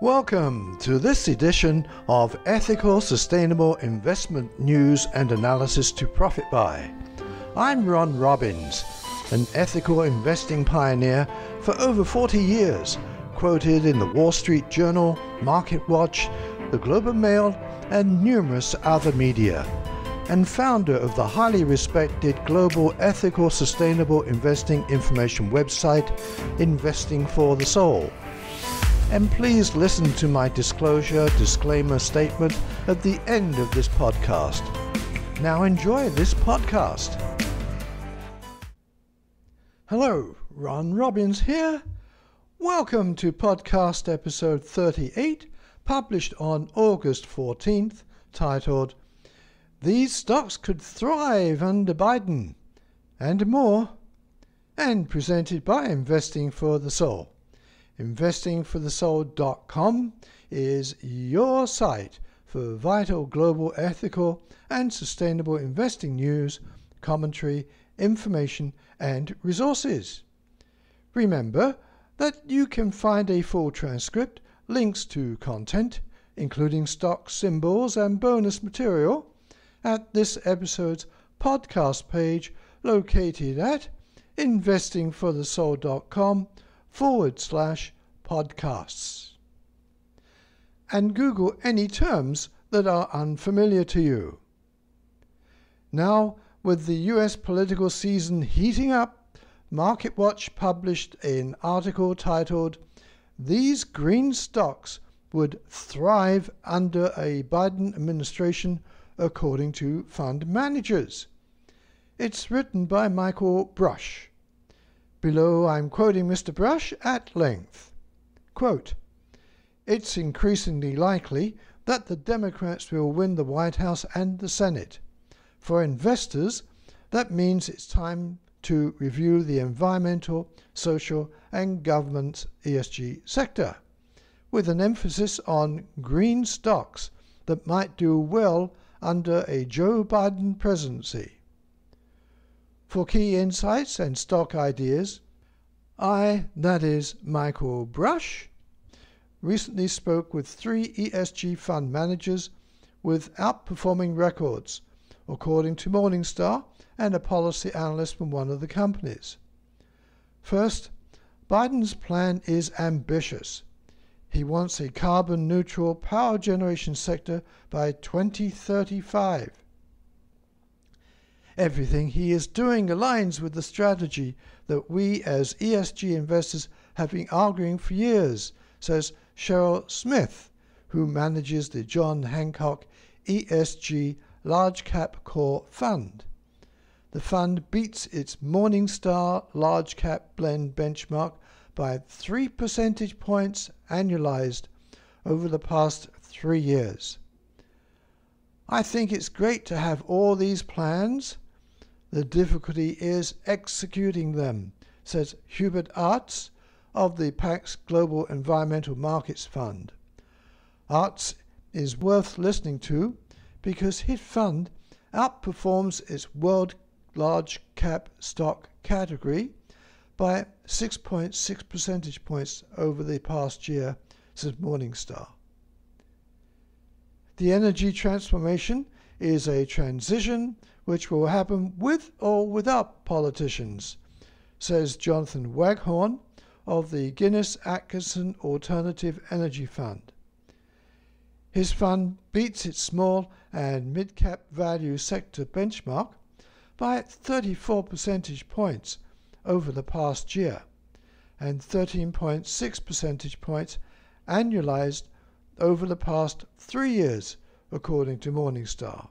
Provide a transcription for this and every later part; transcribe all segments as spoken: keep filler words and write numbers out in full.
Welcome to this edition of Ethical Sustainable Investment News and Analysis to Profit By. I'm Ron Robbins, an ethical investing pioneer for over forty years, quoted in the Wall Street Journal, MarketWatch, the Globe and Mail, and numerous other media, and founder of the highly respected global ethical sustainable investing information website, Investing for the Soul. And please listen to my disclosure disclaimer statement at the end of this podcast. Now enjoy this podcast. Hello, Ron Robbins here. Welcome to podcast episode thirty-eight, published on August fourteenth, titled, These Stocks Could Thrive Under Biden, and More, and presented by Investing for the Soul. Investing for the Soul dot com is your site for vital global ethical and sustainable investing news, commentary, information, and resources. Remember that you can find a full transcript, links to content, including stock symbols and bonus material, at this episode's podcast page located at investing for the soul dot com forward slash podcasts. And Google any terms that are unfamiliar to you. Now, with the U S political season heating up, MarketWatch published an article titled, These Green Stocks Would Thrive Under a Biden Administration, According to Fund Managers. It's written by Michael Brush. Below, I'm quoting Mister Brush at length. Quote, It's increasingly likely that the Democrats will win the White House and the Senate. For investors, that means it's time to review the environmental, social, and government E S G sector, with an emphasis on green stocks that might do well under a Joe Biden presidency. For key insights and stock ideas, I, that is Michael Brush, recently spoke with three E S G fund managers with outperforming records, according to Morningstar and a policy analyst from one of the companies. First, Biden's plan is ambitious. He wants a carbon-neutral power generation sector by twenty thirty-five. Everything he is doing aligns with the strategy that we as E S G investors have been arguing for years, says Cheryl Smith, who manages the John Hancock E S G Large Cap Core Fund. The fund beats its Morningstar Large Cap Blend benchmark by three percentage points annualized over the past three years. I think it's great to have all these plans. The difficulty is executing them, says Hubert Arts of the PAX Global Environmental Markets Fund. Arts is worth listening to because his fund outperforms its world large cap stock category by six point six percentage points over the past year, says Morningstar. The energy transformation is a transition which will happen with or without politicians, says Jonathan Waghorn of the Guinness Atkinson Alternative Energy Fund. His fund beats its small and mid-cap value sector benchmark by thirty-four percentage points over the past year and thirteen point six percentage points annualized over the past three years, according to Morningstar.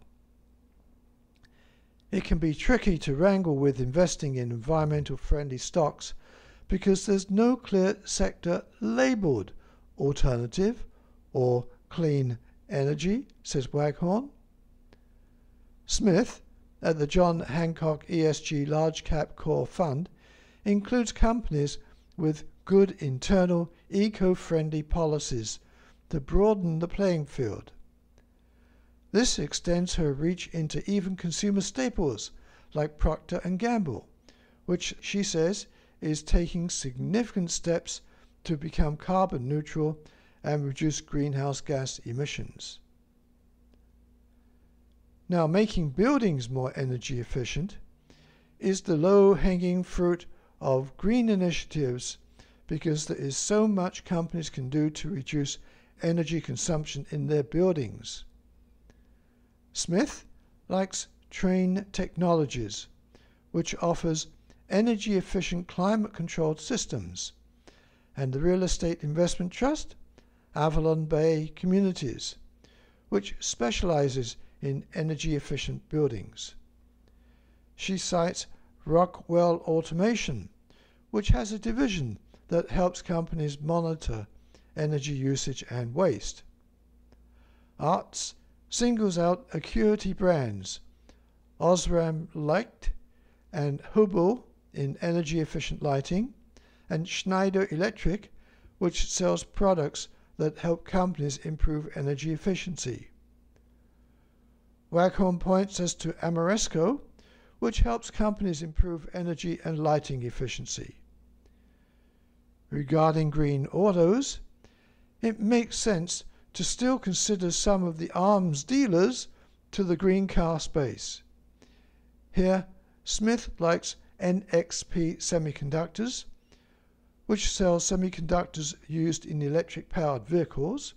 It can be tricky to wrangle with investing in environmental-friendly stocks because there's no clear sector labelled alternative or clean energy, says Waghorn. Smith, at the John Hancock E S G Large Cap Core Fund, includes companies with good internal eco-friendly policies to broaden the playing field. This extends her reach into even consumer staples like Procter and Gamble, which she says is taking significant steps to become carbon neutral and reduce greenhouse gas emissions. Now, making buildings more energy efficient is the low-hanging fruit of green initiatives because there is so much companies can do to reduce energy consumption in their buildings. Smith likes Trane Technologies, which offers energy-efficient climate-controlled systems, and the real estate investment trust, AvalonBay Communities, which specializes in energy-efficient buildings. She cites Rockwell Automation, which has a division that helps companies monitor energy usage and waste. Arts singles out Acuity Brands, Osram Licht and Hubbell in energy-efficient lighting, and Schneider Electric, which sells products that help companies improve energy efficiency. Waghorn points us to Amaresco, which helps companies improve energy and lighting efficiency. Regarding green autos, it makes sense to still consider some of the arms dealers to the green car space. Here, Smith likes N X P Semiconductors, which sells semiconductors used in electric-powered vehicles.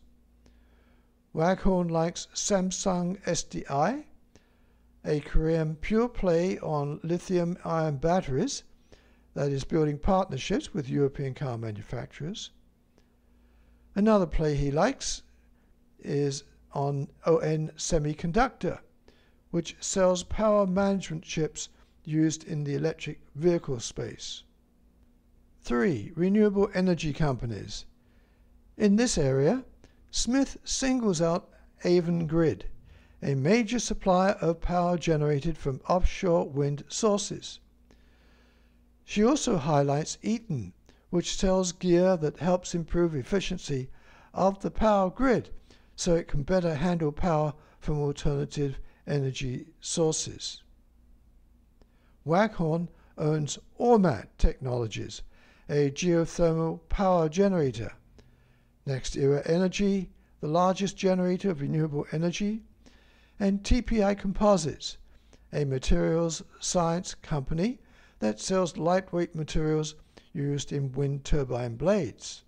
Waghorn likes Samsung S D I, a Korean pure play on lithium-ion batteries that is building partnerships with European car manufacturers. Another play he likes is on O N Semiconductor, which sells power management chips used in the electric vehicle space. three. Renewable energy companies. In this area, Smith singles out Avangrid, a major supplier of power generated from offshore wind sources. She also highlights Eaton, which sells gear that helps improve efficiency of the power grid so it can better handle power from alternative energy sources. Waghorn owns Ormat Technologies, a geothermal power generator, NextEra Energy, the largest generator of renewable energy, and T P I Composites, a materials science company that sells lightweight materials used in wind turbine blades.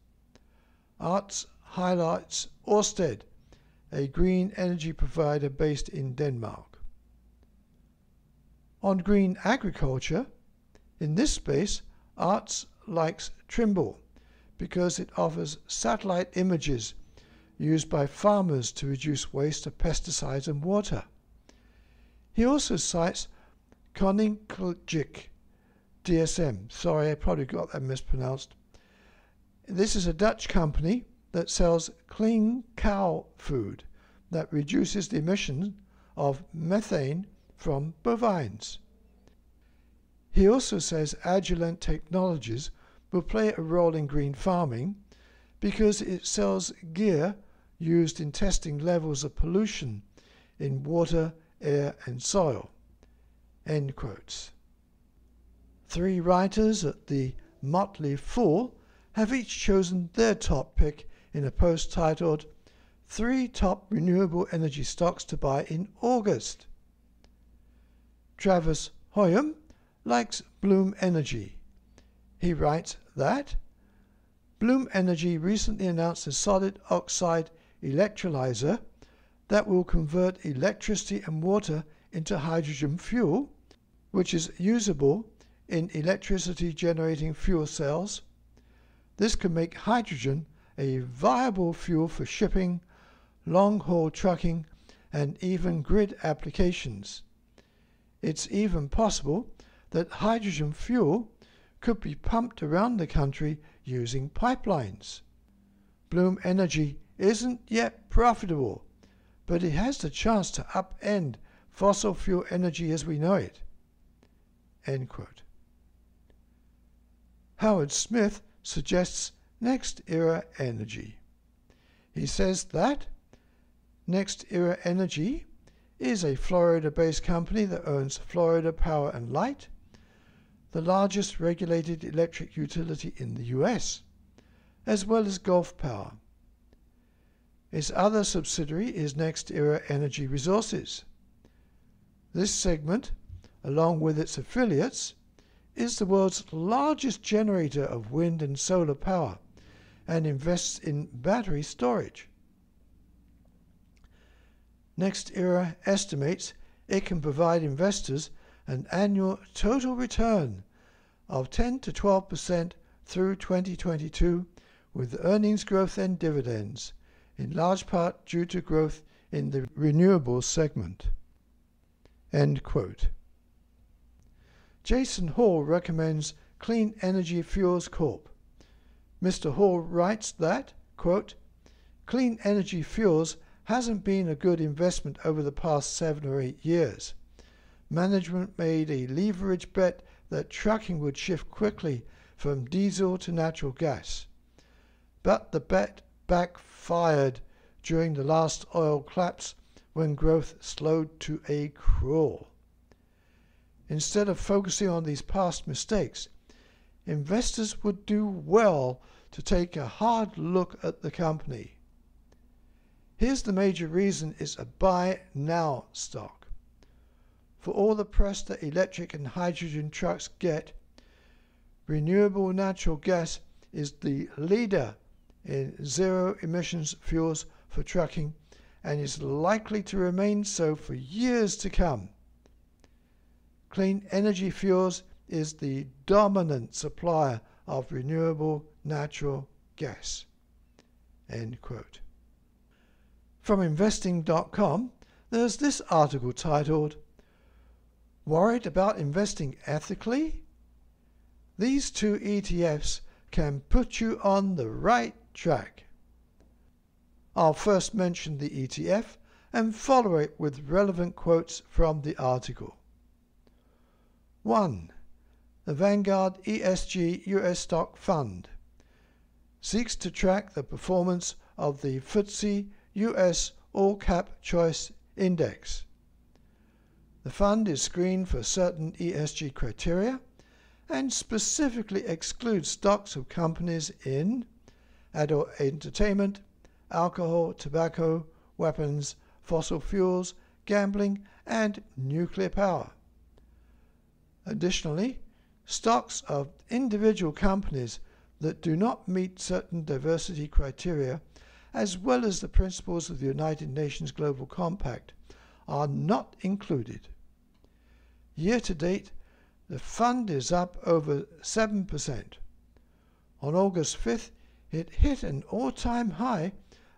Arts highlights Ørsted, a green energy provider based in Denmark. On green agriculture, in this space, Arts likes Trimble because it offers satellite images used by farmers to reduce waste of pesticides and water. He also cites Koningløgik D S M. Sorry, I probably got that mispronounced. This is a Dutch company that sells clean cow food that reduces the emission of methane from bovines. He also says Agilent Technologies will play a role in green farming because it sells gear used in testing levels of pollution in water, air, and soil. End quotes. Three writers at the Motley Fool have each chosen their top pick in a post titled Three Top Renewable Energy Stocks to Buy in August. Travis Hoyum likes Bloom Energy. He writes that Bloom Energy recently announced a solid oxide electrolyzer that will convert electricity and water into hydrogen fuel, which is usable in electricity generating fuel cells. This can make hydrogen a viable fuel for shipping, long-haul trucking, and even grid applications. It's even possible that hydrogen fuel could be pumped around the country using pipelines. Bloom Energy isn't yet profitable, but it has the chance to upend fossil fuel energy as we know it. End quote. Howard Smith suggests NextEra Energy. He says that NextEra Energy is a Florida-based company that owns Florida Power and Light, the largest regulated electric utility in the U S, as well as Gulf Power. Its other subsidiary is NextEra Energy Resources. This segment, along with its affiliates, is the world's largest generator of wind and solar power and invests in battery storage. NextEra estimates it can provide investors an annual total return of ten to twelve percent through twenty twenty-two, with earnings growth and dividends, in large part due to growth in the renewables segment." End quote. Jason Hall recommends Clean Energy Fuels Corp. Mister Hall writes that, quote, "Clean Energy Fuels hasn't been a good investment over the past seven or eight years. Management made a leverage bet that trucking would shift quickly from diesel to natural gas. But the bet backfired during the last oil collapse when growth slowed to a crawl. Instead of focusing on these past mistakes, investors would do well to take a hard look at the company. Here's the major reason it's a buy now stock. For all the press that electric and hydrogen trucks get, renewable natural gas is the leader in zero emissions fuels for trucking and is likely to remain so for years to come. Clean Energy Fuels is the dominant supplier of renewable natural gas." End quote. From investing dot com, there's this article titled, "Worried about investing ethically? These two E T Fs can put you on the right track." I'll first mention the E T F and follow it with relevant quotes from the article. one. The Vanguard E S G U S Stock Fund seeks to track the performance of the F T S E U S All Cap Choice Index. The fund is screened for certain E S G criteria and specifically excludes stocks of companies in adult entertainment, alcohol, tobacco, weapons, fossil fuels, gambling, and nuclear power. Additionally, stocks of individual companies that do not meet certain diversity criteria, as well as the principles of the United Nations Global Compact, are not included. Year to date, the fund is up over seven percent. On August fifth, it hit an all-time high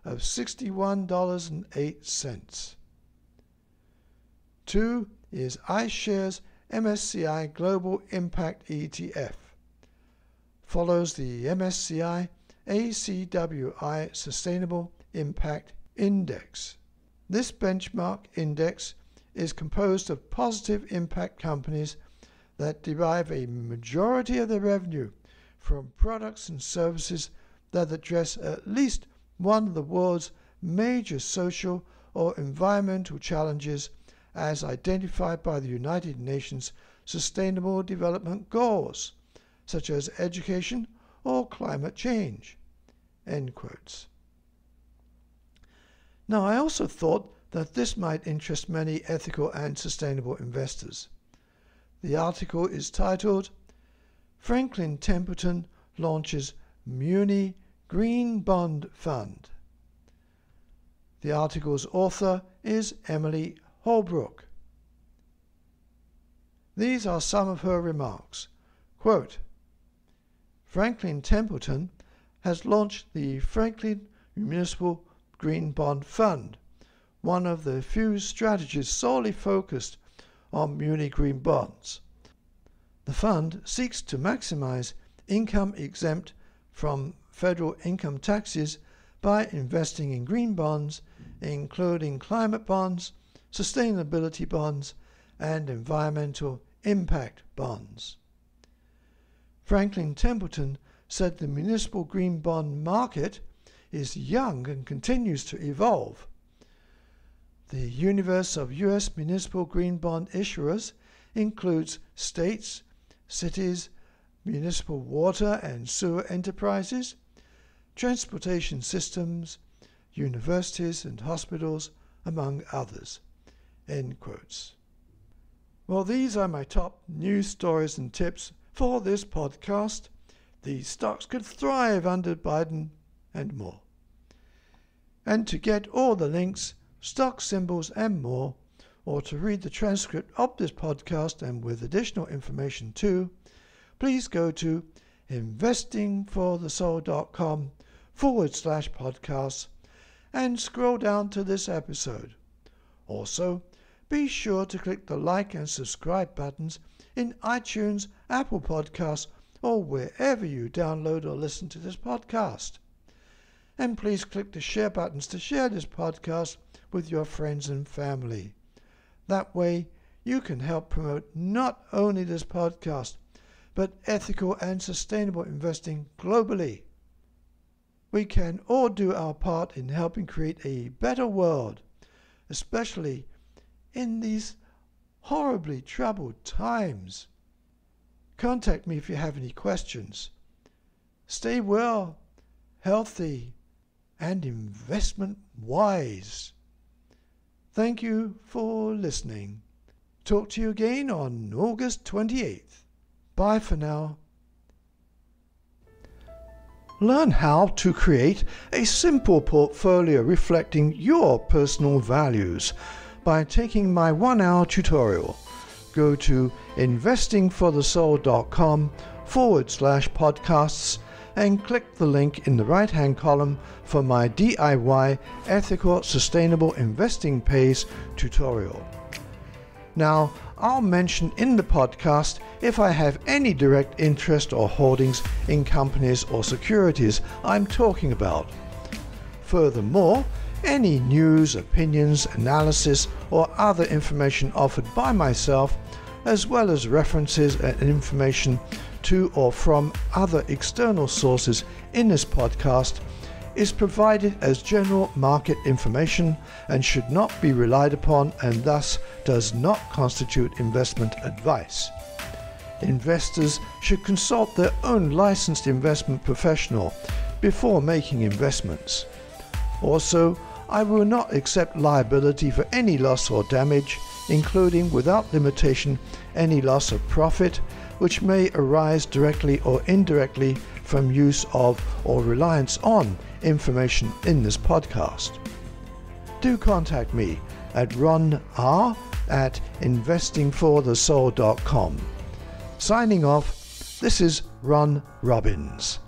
of sixty-one dollars and eight cents. two is iShares M S C I Global Impact E T F. Follows the M S C I A C W I Sustainable Impact Index. This benchmark index is composed of positive impact companies that derive a majority of their revenue from products and services that address at least one of the world's major social or environmental challenges as identified by the United Nations Sustainable Development Goals, such as education or climate change." End quotes. Now, I also thought that this might interest many ethical and sustainable investors. The article is titled, "Franklin Templeton Launches Muni Green Bond Fund." The article's author is Emily Holbrook. These are some of her remarks. Quote, "Franklin Templeton has launched the Franklin Municipal Green Bond Fund, one of the few strategies solely focused on muni green bonds. The fund seeks to maximize income exempt from federal income taxes by investing in green bonds, including climate bonds, sustainability bonds, and environmental impact bonds. Franklin Templeton said the municipal green bond market is young and continues to evolve. The universe of U S municipal green bond issuers includes states, cities, municipal water and sewer enterprises, transportation systems, universities and hospitals, among others." End quotes. Well, these are my top news stories and tips for this podcast. These stocks could thrive under Biden and more. And to get all the links, stock symbols and more, or to read the transcript of this podcast and with additional information too, please go to investing for the soul dot com forward slash podcasts and scroll down to this episode. Also, be sure to click the like and subscribe buttons in iTunes, Apple Podcasts, or wherever you download or listen to this podcast. And please click the share buttons to share this podcast with your friends and family. That way, you can help promote not only this podcast, but ethical and sustainable investing globally. We can all do our part in helping create a better world, especially in these horribly troubled times. Contact me if you have any questions. Stay well, healthy, and investment wise. Thank you for listening. Talk to you again on August twenty-eighth. Bye for now. Learn how to create a simple portfolio reflecting your personal values by taking my one-hour tutorial. Go to investing for the soul dot com forward slash podcasts and click the link in the right-hand column for my D I Y Ethical Sustainable Investing Pays tutorial. Now, I'll mention in the podcast if I have any direct interest or holdings in companies or securities I'm talking about. Furthermore, any news, opinions, analysis, or other information offered by myself, as well as references and information to or from other external sources in this podcast, is provided as general market information and should not be relied upon and thus does not constitute investment advice. Investors should consult their own licensed investment professional before making investments. Also, I will not accept liability for any loss or damage, including without limitation any loss of profit, which may arise directly or indirectly from use of or reliance on information in this podcast. Do contact me at ron r at investing for the soul dot com. Signing off, this is Ron Robbins.